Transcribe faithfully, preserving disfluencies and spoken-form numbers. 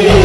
Say